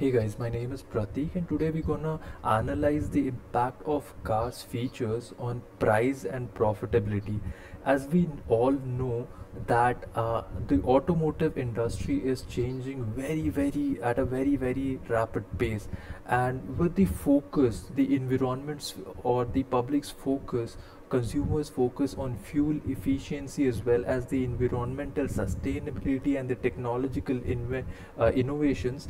Hey guys, my name is Pratik and today we're gonna analyze the impact of cars features on price and profitability. As we all know that the automotive industry is changing at a very rapid pace, and with the focus, the environment's or the public's focus, consumers focus on fuel efficiency as well as the environmental sustainability and the technological innovations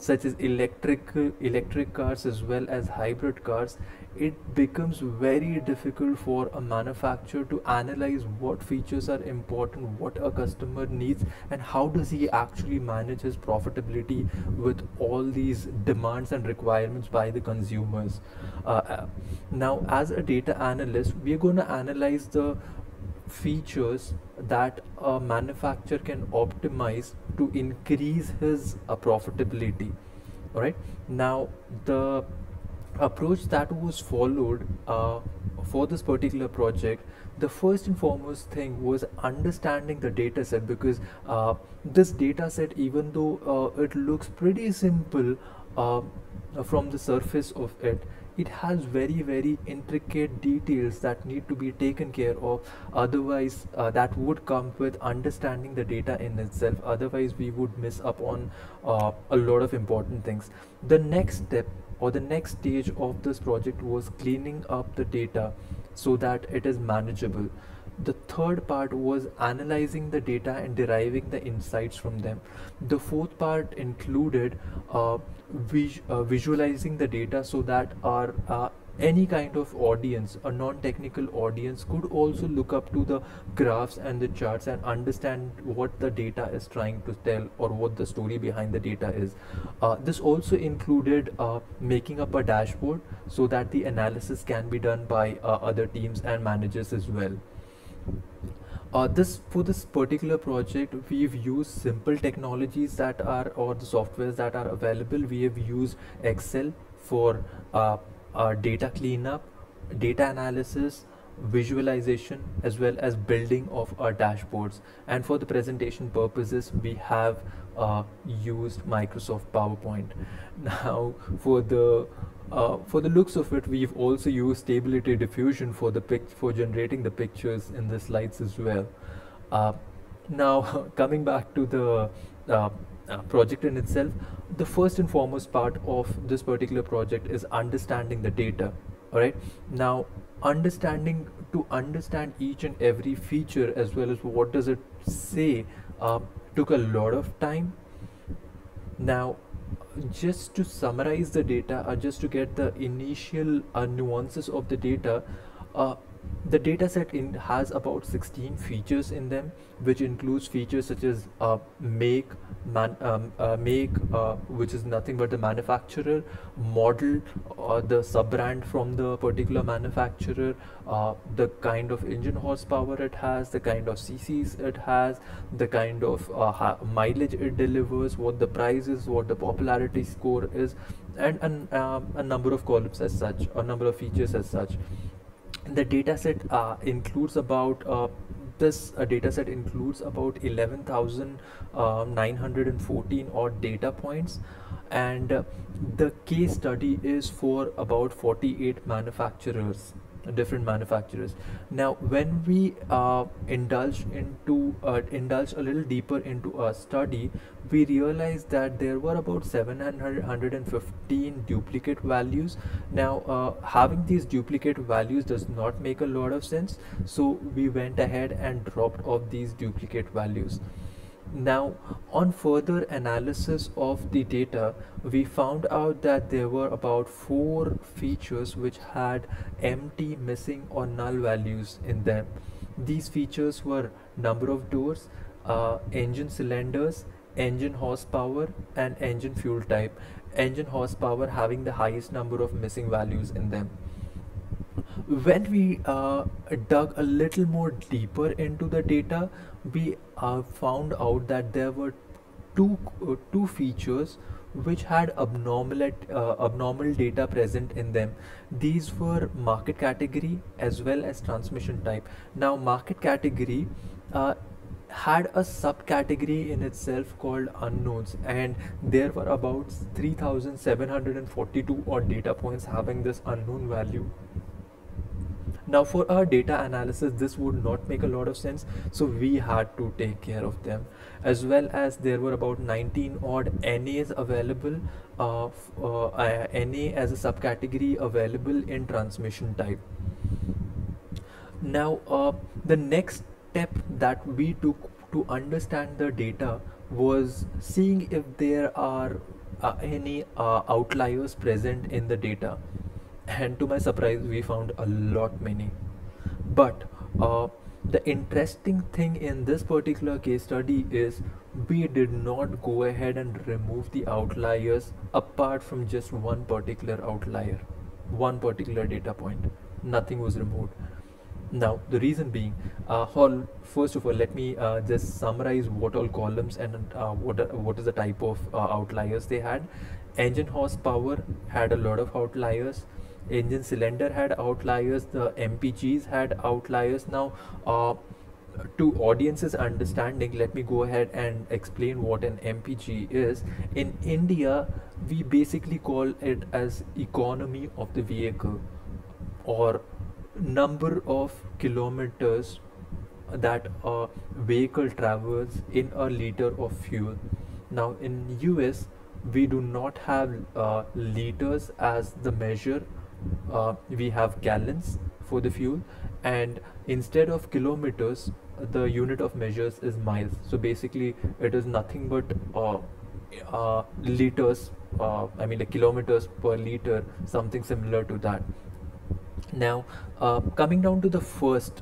such as electric cars as well as hybrid cars. It becomes very difficult for a manufacturer to analyze what features are important, what a customer needs, and how does he actually manage his profitability with all these demands and requirements by the consumers. Now, as a data analyst, we are going to analyze the features that a manufacturer can optimize to increase his profitability. All right, now the approach that was followed for this particular project, the first and foremost thing was understanding the data set, because this data set, even though it looks pretty simple from the surface of it, it has very intricate details that need to be taken care of. Otherwise that would come with understanding the data in itself, otherwise we would miss up on a lot of important things. The next step or the next stage of this project was cleaning up the data so that it is manageable. The third part was analyzing the data and deriving the insights from them. The fourth part included visualizing the data so that our any kind of audience, a non-technical audience, could also look up to the graphs and the charts and understand what the data is trying to tell or what the story behind the data is. This also included making up a dashboard so that the analysis can be done by other teams and managers as well. For this particular project, we've used simple technologies that are, or the softwares that are available. We have used Excel for data cleanup, data analysis, visualization, as well as building of our dashboards. And for the presentation purposes, we have used Microsoft PowerPoint. Now, for the looks of it, we've also used stability diffusion for generating the pictures in the slides as well. Now, coming back to the project in itself, the first and foremost part of this particular project is understanding the data. All right, now to understand each and every feature as well as what does it say took a lot of time. Now, just to summarize the data, or just to get the initial nuances of the data, the data set has about 16 features in them, which includes features such as make, which is nothing but the manufacturer, model, the sub-brand from the particular manufacturer, the kind of engine horsepower it has, the kind of CCs it has, the kind of mileage it delivers, what the price is, what the popularity score is, and a number of columns as such, a number of features as such. The dataset includes about 11,914 odd data points, and the case study is for about 48 manufacturers, different manufacturers. Now, when we indulge a little deeper into our study, we realized that there were about 715 duplicate values. Now, having these duplicate values does not make a lot of sense, so we went ahead and dropped off these duplicate values. Now, on further analysis of the data, we found out that there were about 4 features which had empty, missing or null values in them. These features were number of doors, engine cylinders, engine horsepower, and engine fuel type. Engine horsepower having the highest number of missing values in them. When we dug a little more deeper into the data, we found out that there were two features which had abnormal data present in them. These were market category as well as transmission type. Now, market category had a subcategory in itself called unknowns, and there were about 3,742 odd data points having this unknown value. Now for our data analysis, this would not make a lot of sense, so we had to take care of them. As well as there were about 19 odd NAs available, NA as a subcategory available in transmission type. Now the next step that we took to understand the data was seeing if there are any outliers present in the data. And to my surprise, we found a lot many. But the interesting thing in this particular case study is we did not go ahead and remove the outliers apart from just one particular outlier, one particular data point. Nothing was removed. Now the reason being, first of all, let me just summarize what all columns and what is the type of outliers they had. Engine horsepower had a lot of outliers. Engine cylinder had outliers. The MPGs had outliers. Now to audiences understanding, let me go ahead and explain what an MPG is. In India, we basically call it as economy of the vehicle, or number of kilometers that a vehicle travels in a liter of fuel. Now in US, we do not have liters as the measure. We have gallons for the fuel, and instead of kilometers, the unit of measures is miles. So basically it is nothing but liters, I mean like kilometers per liter, something similar to that. Now coming down to the first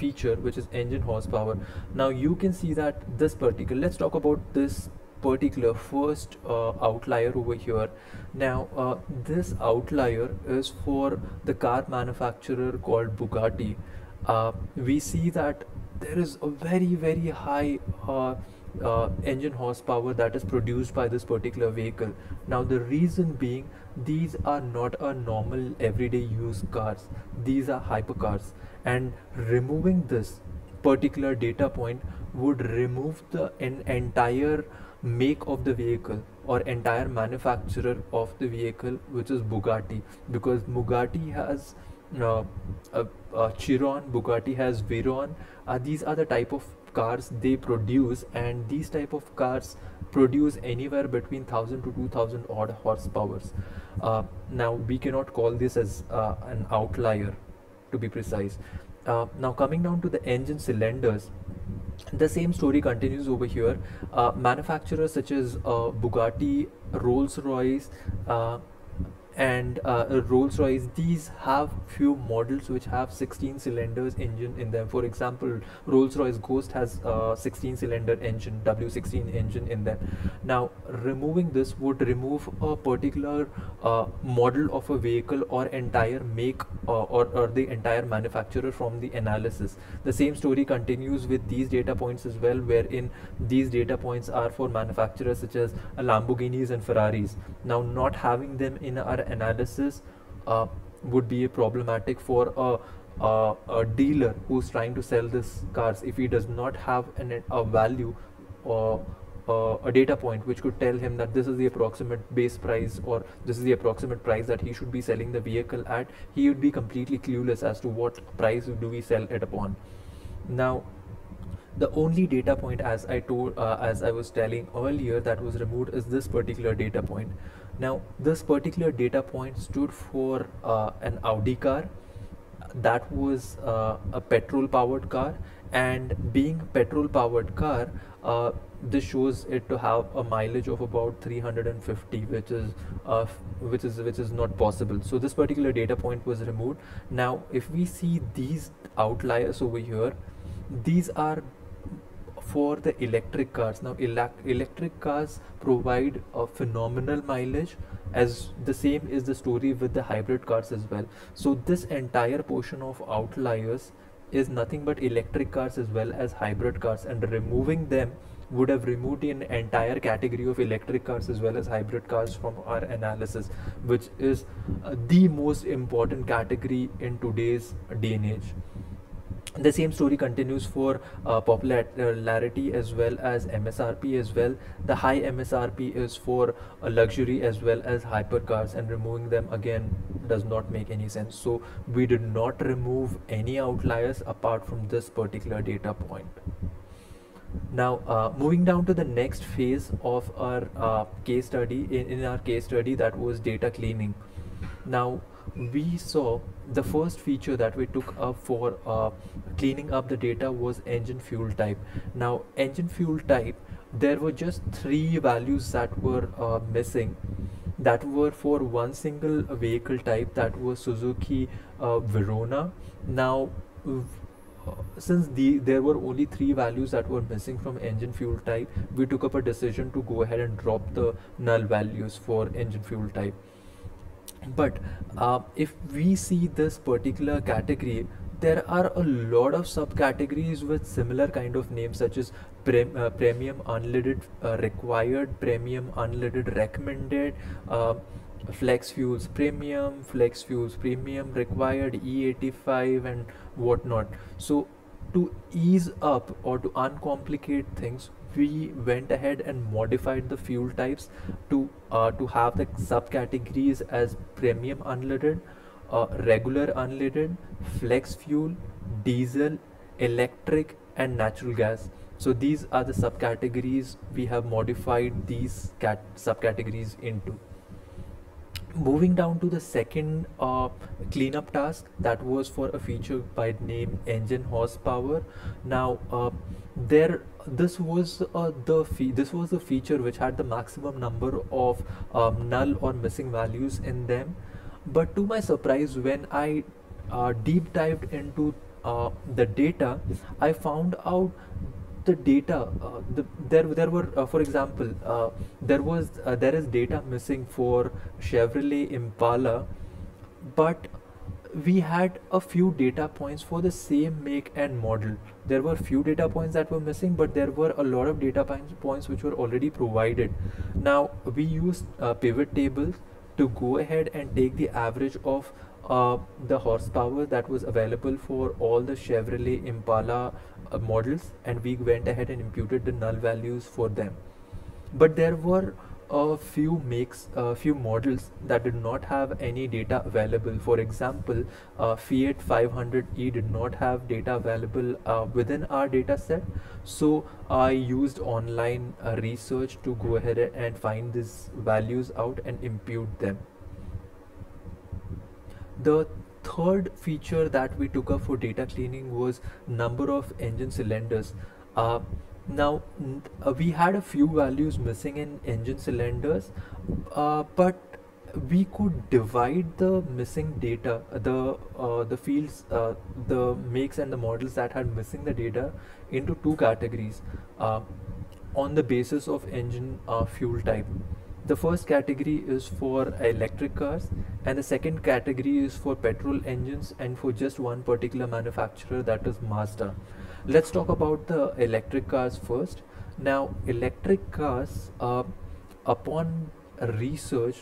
feature, which is engine horsepower. Now you can see that this particular, let's talk about this particular first outlier over here. Now this outlier is for the car manufacturer called Bugatti. We see that there is a very, very high engine horsepower that is produced by this particular vehicle. Now the reason being, these are not a normal everyday use cars, these are hypercars, and removing this particular data point would remove the entire make of the vehicle or entire manufacturer of the vehicle, which is Bugatti, because Bugatti has Chiron, Bugatti has Veyron. These are the type of cars they produce, and these type of cars produce anywhere between 1,000 to 2,000 odd horsepowers. Now we cannot call this as an outlier, to be precise. Now coming down to the engine cylinders, the same story continues over here. Manufacturers such as Bugatti, Rolls-Royce, Rolls-Royce, these have few models which have 16 cylinders engine in them. For example, Rolls-Royce Ghost has 16 cylinder engine, W16 engine in them. Now removing this would remove a particular model of a vehicle or entire make or the entire manufacturer from the analysis. The same story continues with these data points as well, wherein these data points are for manufacturers such as Lamborghinis and Ferraris. Now not having them in our analysis would be problematic for a dealer who's trying to sell this cars if he does not have a value or a data point which could tell him that this is the approximate base price or this is the approximate price that he should be selling the vehicle at. He would be completely clueless as to what price do we sell it upon. Now the only data point, as I was telling earlier, that was removed is this particular data point. Now this particular data point stood for an Audi car that was a petrol powered car, and being petrol powered car, this shows it to have a mileage of about 350, which is not possible. So this particular data point was removed. Now if we see these outliers over here, these are for the electric cars. Now electric cars provide a phenomenal mileage, as the same is the story with the hybrid cars as well. So this entire portion of outliers is nothing but electric cars as well as hybrid cars, and removing them would have removed an entire category of electric cars as well as hybrid cars from our analysis, which is the most important category in today's day and age. The same story continues for popularity as well as MSRP as well. The high MSRP is for luxury as well as hypercars, and removing them again does not make any sense. So we did not remove any outliers apart from this particular data point. Now moving down to the next phase of our case study. In our case study, that was data cleaning. Now we saw the first feature that we took up for cleaning up the data was engine fuel type. Now engine fuel type, there were just 3 values that were missing, that were for one single vehicle type, that was Suzuki Verona. Now since there were only 3 values that were missing from engine fuel type, we took up a decision to go ahead and drop the null values for engine fuel type. But if we see this particular category, there are a lot of subcategories with similar kind of names, such as premium unleaded, required, premium unleaded, recommended, flex fuels premium, flex fuels premium required, E85 and whatnot. So to ease up or to uncomplicate things, we went ahead and modified the fuel types to have the subcategories as premium unleaded, regular unleaded, flex fuel, diesel, electric and natural gas. So these are the subcategories we have modified these subcategories into. Moving down to the second cleanup task, that was for a feature by name engine horsepower. Now this was the feature which had the maximum number of null or missing values in them. But to my surprise, when I deep dived into the data, I found out the data for example, there is data missing for Chevrolet Impala, but we had a few data points for the same make and model. There were few data points that were missing, but there were a lot of data points which were already provided. Now we used pivot tables to go ahead and take the average of the horsepower that was available for all the Chevrolet Impala models, and we went ahead and imputed the null values for them. But there were a few models that did not have any data available. For example, Fiat 500e did not have data available within our data set, so I used online research to go ahead and find these values out and impute them. The third feature that we took up for data cleaning was number of engine cylinders. Now we had a few values missing in engine cylinders, but we could divide the missing data, the fields, the makes and the models that had missing the data, into 2 categories on the basis of engine fuel type. The first category is for electric cars, and the second category is for petrol engines, and for just one particular manufacturer, that is Mazda. Let's talk about the electric cars first. Now electric cars, upon research,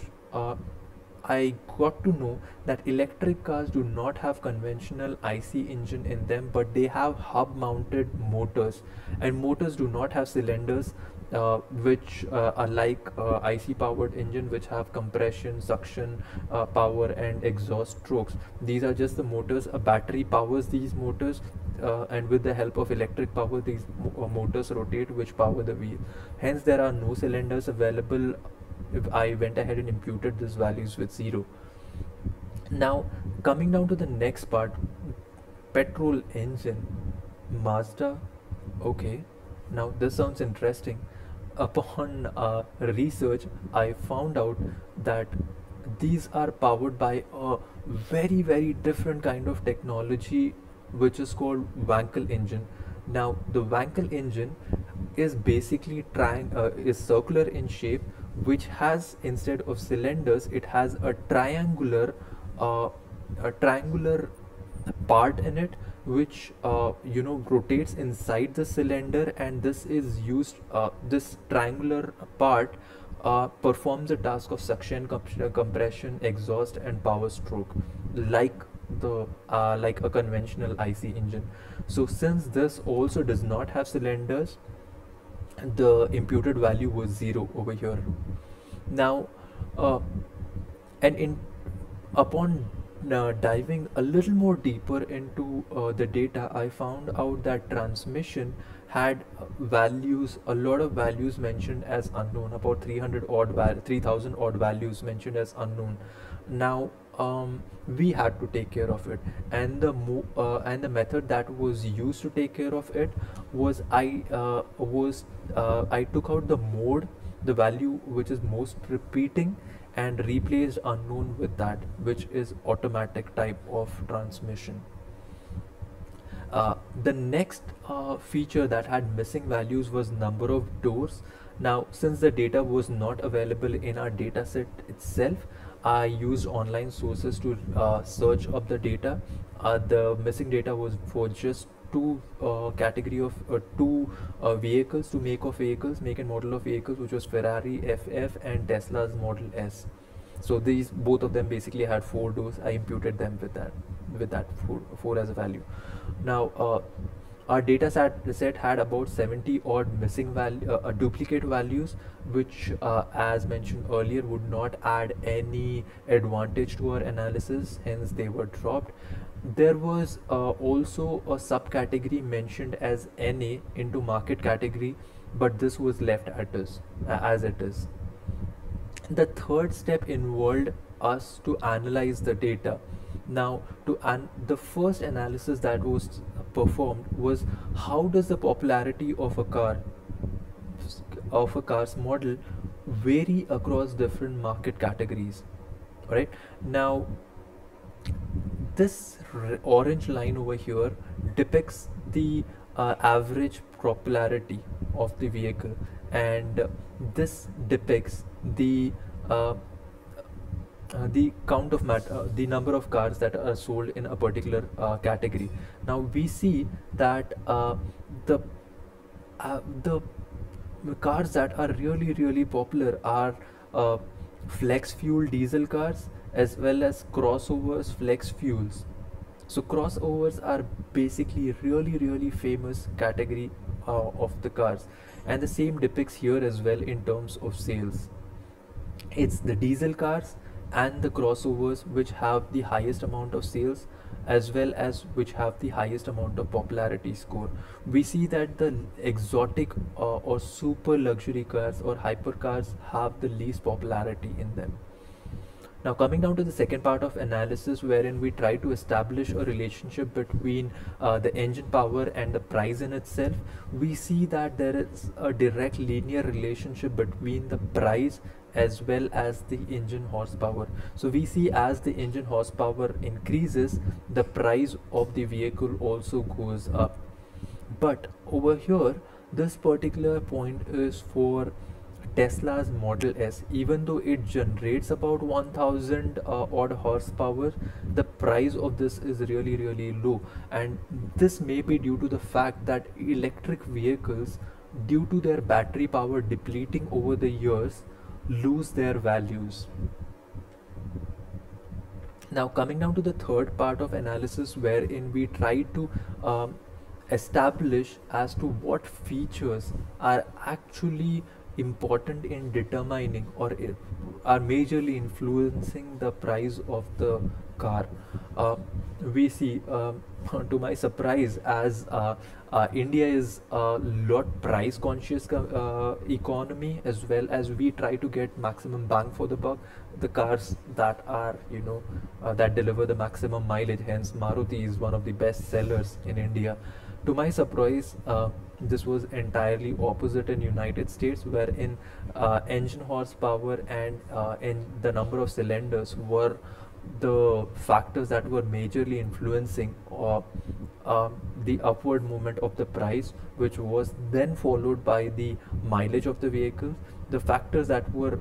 I got to know that electric cars do not have conventional IC engine in them, but they have hub mounted motors, and motors do not have cylinders, which are like IC powered engine, which have compression, suction power and exhaust strokes. These are just the motors. A battery powers these motors, and with the help of electric power these motors rotate, which power the wheel. Hence there are no cylinders available. If I went ahead and imputed these values with 0. Now coming down to the next part, petrol engine, Mazda. Okay, now this sounds interesting. Upon research, I found out that these are powered by a very, very different kind of technology, which is called Wankel engine. Now the Wankel engine is basically is circular in shape, which has, instead of cylinders, it has a triangular part in it, which rotates inside the cylinder, and this is used, this triangular part performs the task of suction, compression, exhaust and power stroke, like like a conventional IC engine. So since this also does not have cylinders, the imputed value was 0 over here. Now upon diving a little more deeper into the data, I found out that transmission had values, a lot of values mentioned as unknown, about 3,000 odd values mentioned as unknown. Now we had to take care of it, and the method that was used to take care of it was I took out the mode, the value which is most repeating, and replaced unknown with that, which is automatic type of transmission. The next feature that had missing values was number of doors. Now, since the data was not available in our data set itself, I used online sources to search up the data. The missing data was for just two make and model of vehicles, which was Ferrari FF and Tesla's Model S. So these both of them basically had 4 doors. I imputed them with that 4 as a value. Now our data set had about 70 odd missing duplicate values, which as mentioned earlier would not add any advantage to our analysis, hence they were dropped. There was also a subcategory mentioned as NA into market category, but this was left as it is. The third step involved us to analyze the data. Now, the first analysis that was performed was how does the popularity of a car's model vary across different market categories. Right now, this orange line over here depicts the average popularity of the vehicle, and this depicts the count of the number of cars that are sold in a particular category. Now we see that the cars that are really popular are flex fuel diesel cars, as well as crossovers, flex fuels. So crossovers are basically really famous category of the cars, and the same depicts here as well in terms of sales. It's the diesel cars and the crossovers which have the highest amount of sales, as well as which have the highest amount of popularity score. We see that the exotic or super luxury cars or hypercars have the least popularity in them. Now coming down to the second part of analysis, wherein we try to establish a relationship between the engine power and the price in itself, we see that there is a direct linear relationship between the price as well as the engine horsepower. So we see as the engine horsepower increases, the price of the vehicle also goes up. But over here, this particular point is for Tesla's Model S. Even though it generates about 1000 odd horsepower, the price of this is really low, and this may be due to the fact that electric vehicles, due to their battery power depleting over the years, lose their values. Now coming down to the third part of analysis, wherein we try to establish as to what features are actually important in determining or are majorly influencing the price of the car. We see, to my surprise, as India is a lot price conscious economy, as well as we try to get maximum bang for the buck, the cars that are, you know, that deliver the maximum mileage, hence Maruti is one of the best sellers in India. To my surprise, this was entirely opposite in United States, wherein engine horsepower and the number of cylinders were the factors that were majorly influencing the upward movement of the price, which was then followed by the mileage of the vehicle. The factors that were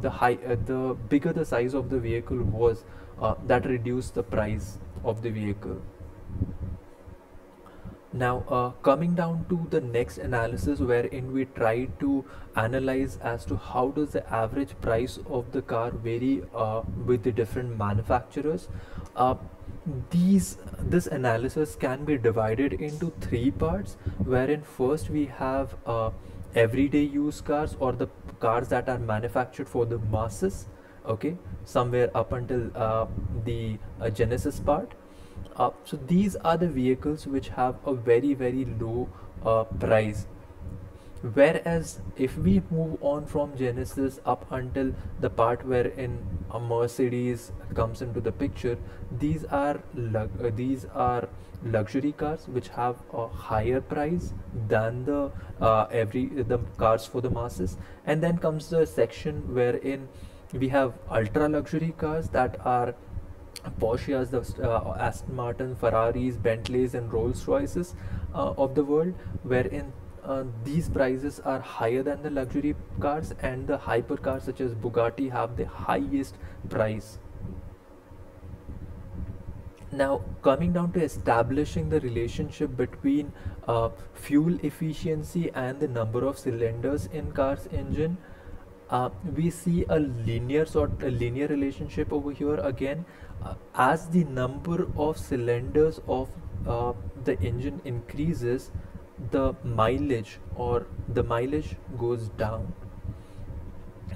the bigger the size of the vehicle was, that reduced the price of the vehicle. Now coming down to the next analysis, wherein we try to analyze as to how does the average price of the car vary with the different manufacturers. this analysis can be divided into three parts, wherein first we have everyday use cars, or the cars that are manufactured for the masses, okay, somewhere up until the Genesis part. So these are the vehicles which have a very, very low price. Whereas if we move on from Genesis up until the part wherein a Mercedes comes into the picture, these are luxury cars which have a higher price than the the cars for the masses. And then comes the section wherein we have ultra luxury cars that are Porsches, the Aston Martin, Ferraris, Bentleys and Rolls-Royces of the world, wherein these prices are higher than the luxury cars, and the hypercars such as Bugatti have the highest price. Now coming down to establishing the relationship between fuel efficiency and the number of cylinders in car's engine, we see a linear relationship over here again. As the number of cylinders of the engine increases, the mileage goes down.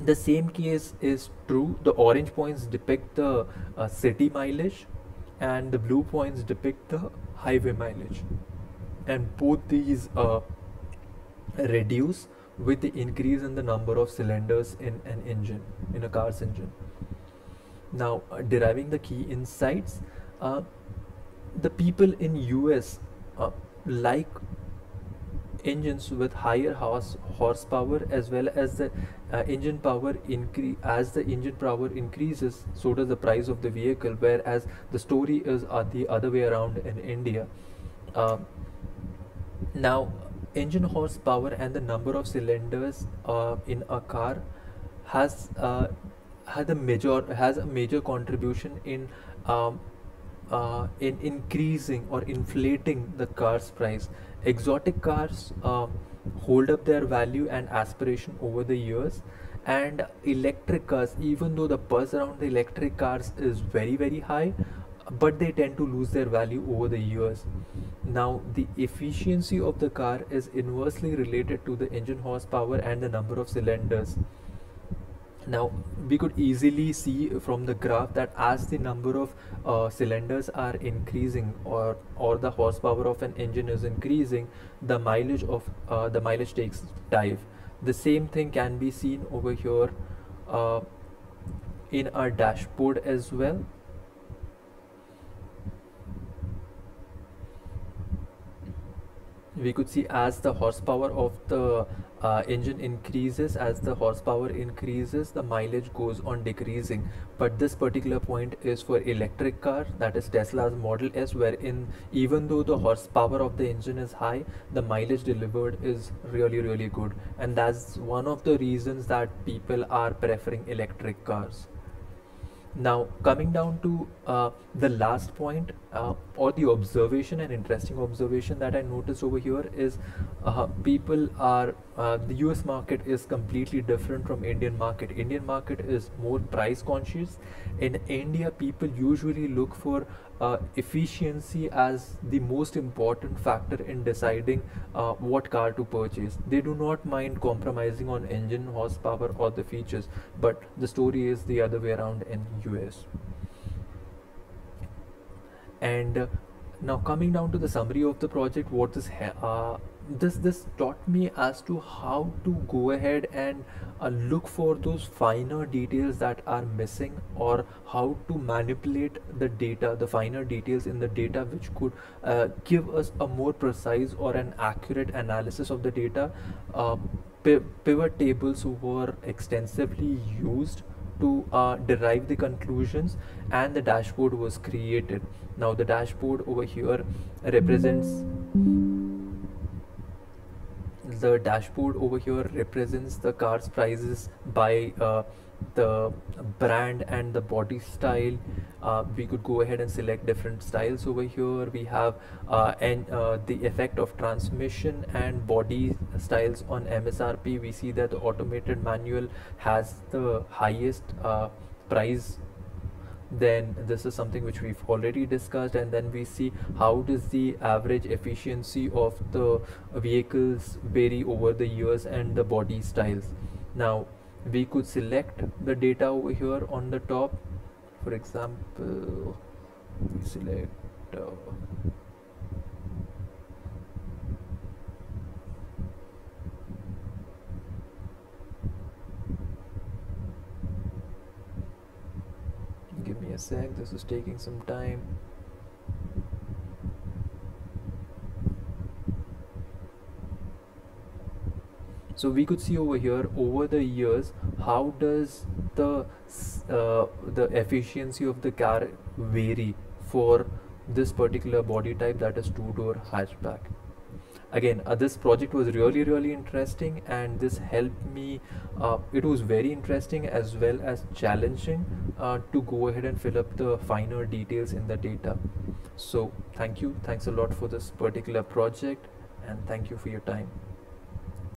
The same case is true. The orange points depict the city mileage and the blue points depict the highway mileage, and both these reduce with the increase in the number of cylinders in an engine, in a car's engine. Now deriving the key insights, the people in US like engines with higher horsepower, as well as the engine power increase. As the engine power increases, so does the price of the vehicle, whereas the story is the other way around in India. Now engine horsepower and the number of cylinders in a car has a major contribution in increasing or inflating the car's price. Exotic cars hold up their value and aspiration over the years, and electric cars, even though the buzz around the electric cars is very, very high, but they tend to lose their value over the years. Now the efficiency of the car is inversely related to the engine horsepower and the number of cylinders. Now we could easily see from the graph that as the number of cylinders are increasing, or the horsepower of an engine is increasing, the mileage of the mileage takes dive. The same thing can be seen over here in our dashboard as well. We could see as the horsepower of the engine increases, as the horsepower increases, the mileage goes on decreasing. But this particular point is for electric car, that is Tesla's Model S, wherein even though the horsepower of the engine is high, the mileage delivered is really, really good, and that's one of the reasons that people are preferring electric cars. Now coming down to the last point, or the observation, an interesting observation that I noticed over here is the US market is completely different from Indian market. Indian market is more price conscious. In India, people usually look for efficiency as the most important factor in deciding what car to purchase. They do not mind compromising on engine horsepower or the features, but the story is the other way around in US. And now coming down to the summary of the project, what is this taught me as to how to go ahead and look for those finer details that are missing, or how to manipulate the data, the finer details in the data, which could give us a more precise or an accurate analysis of the data. Pivot tables were extensively used to derive the conclusions, and the dashboard was created. Now the dashboard over here represents the car's prices by the brand and the body style. We could go ahead and select different styles over here. We have the effect of transmission and body styles on MSRP. We see that the automated manual has the highest price, then this is something which we've already discussed. And then we see how does the average efficiency of the vehicles vary over the years and the body styles. Now we could select the data over here on the top. For example, we select give me a sec, this is taking some time. So we could see over here, over the years, how does the efficiency of the car vary for this particular body type, that is two-door hatchback. Again, this project was really interesting, and this helped me. It was very interesting as well as challenging to go ahead and fill up the finer details in the data. So thank you, thanks a lot for this particular project, and thank you for your time.